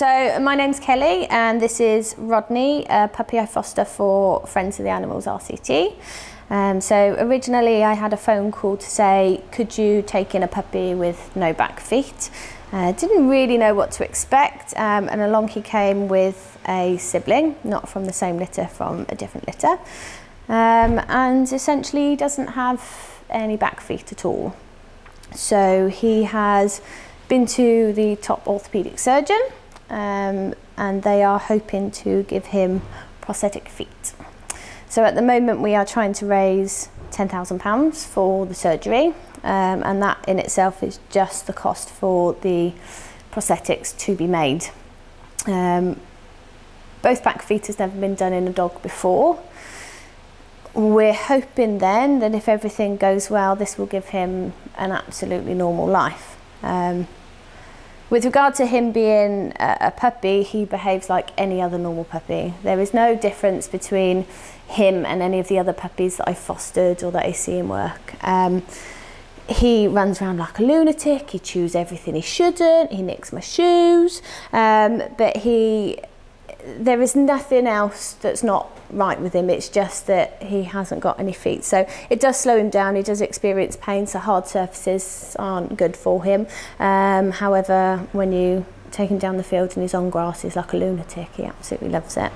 So my name's Kelly and this is Rodney, a puppy I foster for Friends of the Animals RCT. So originally I had a phone call to say, could you take in a puppy with no back feet? Didn't really know what to expect, and along he came with a sibling, not from the same litter, from a different litter, and essentially doesn't have any back feet at all. So he has been to the top orthopaedic surgeon, and they are hoping to give him prosthetic feet. So at the moment we are trying to raise £10,000 for the surgery, and that in itself is just the cost for the prosthetics to be made. Both back feet has never been done in a dog before. We're hoping then that if everything goes well, this will give him an absolutely normal life. With regard to him being a puppy, he behaves like any other normal puppy. There is no difference between him and any of the other puppies that I fostered or that I see in work. He runs around like a lunatic, he chews everything he shouldn't, he nicks my shoes, but there is nothing else that's not right with him. It's just that he hasn't got any feet, so it does slow him down. He does experience pain, so hard surfaces aren't good for him. However, when you take him down the field and he's on grass, he's like a lunatic. He absolutely loves it.